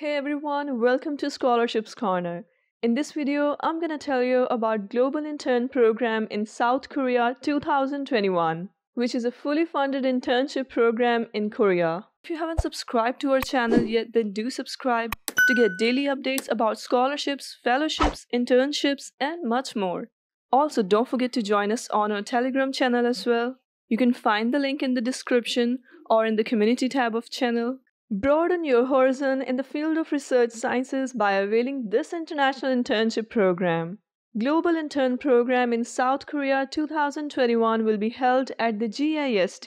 Hey everyone, welcome to Scholarships Corner. In this video, I'm gonna tell you about Global Intern Program in South Korea 2021, which is a fully funded internship program in Korea. If you haven't subscribed to our channel yet, then do subscribe to get daily updates about scholarships, fellowships, internships, and much more. Also, don't forget to join us on our Telegram channel as well. You can find the link in the description or in the community tab of channel. Broaden your horizon in the field of research sciences by availing this international internship program. Global Intern Program in South Korea 2021 will be held at the GIST.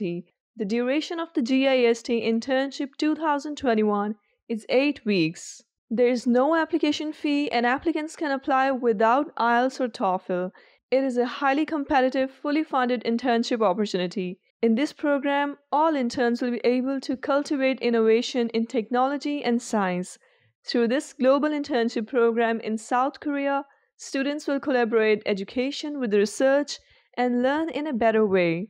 The duration of the GIST Internship 2021 is 8 weeks. There is no application fee and applicants can apply without IELTS or TOEFL. It is a highly competitive, fully funded internship opportunity. In this program, all interns will be able to cultivate innovation in technology and science. Through this global internship program in South Korea, students will collaborate education with research and learn in a better way.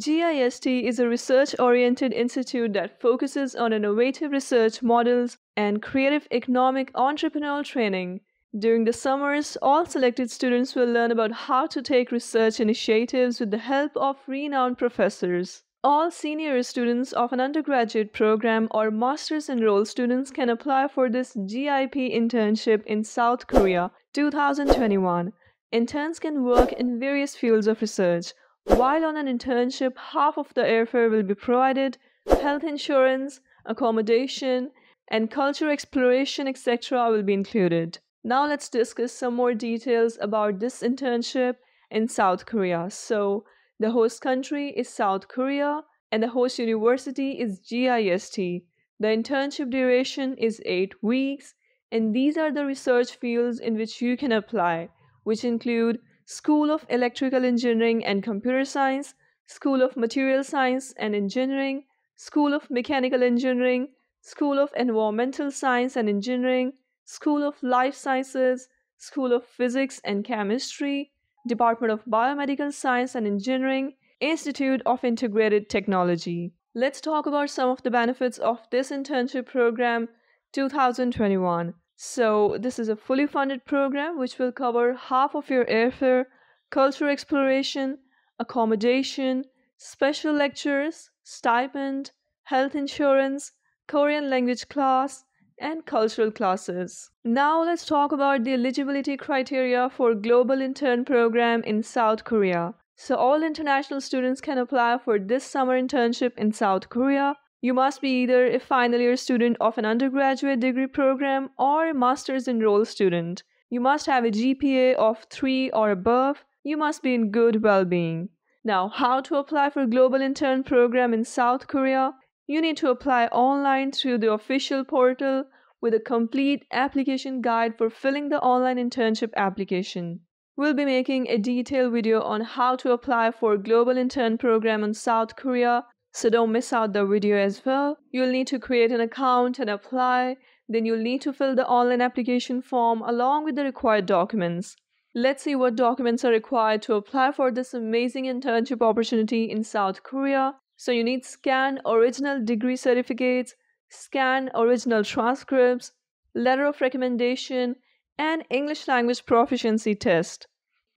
GIST is a research-oriented institute that focuses on innovative research models and creative economic entrepreneurial training. During the summers, all selected students will learn about how to take research initiatives with the help of renowned professors. All senior students of an undergraduate program or master's enrolled students can apply for this GIP internship in South Korea 2021. Interns can work in various fields of research. While on an internship, half of the airfare will be provided, health insurance, accommodation, and culture exploration, etc. will be included. Now let's discuss some more details about this internship in South Korea. So the host country is South Korea and the host university is GIST. The internship duration is 8 weeks and these are the research fields in which you can apply, which include School of Electrical Engineering and Computer Science, School of Material Science and Engineering, School of Mechanical Engineering, School of Environmental Science and Engineering, School of Life Sciences, School of Physics and Chemistry, Department of Biomedical Science and Engineering, Institute of Integrated Technology. Let's talk about some of the benefits of this internship program 2021. So this is a fully funded program which will cover half of your airfare, cultural exploration, accommodation, special lectures, stipend, health insurance, Korean language class, and cultural classes. Now let's talk about the eligibility criteria for Global Intern Program in South Korea. So all international students can apply for this summer internship in South Korea. You must be either a final year student of an undergraduate degree program or a master's enrolled student. You must have a GPA of 3 or above. You must be in good well-being. Now, how to apply for Global Intern Program in South Korea? You need to apply online through the official portal with a complete application guide for filling the online internship application. We'll be making a detailed video on how to apply for Global Intern Program in South Korea, so don't miss out the video as well. You'll need to create an account and apply, then you'll need to fill the online application form along with the required documents. Let's see what documents are required to apply for this amazing internship opportunity in South Korea. So you need scanned original degree certificates, scanned original transcripts, letter of recommendation, and English language proficiency test.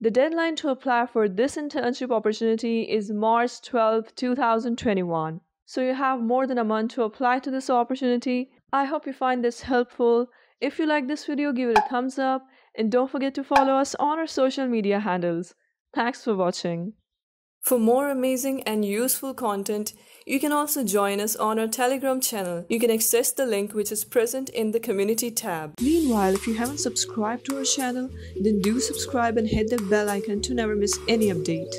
The deadline to apply for this internship opportunity is March 12, 2021. So you have more than a month to apply to this opportunity. I hope you find this helpful. If you like this video, give it a thumbs up and don't forget to follow us on our social media handles. Thanks for watching. For more amazing and useful content, you can also join us on our Telegram channel. You can access the link which is present in the community tab. Meanwhile, if you haven't subscribed to our channel, then do subscribe and hit the bell icon to never miss any update.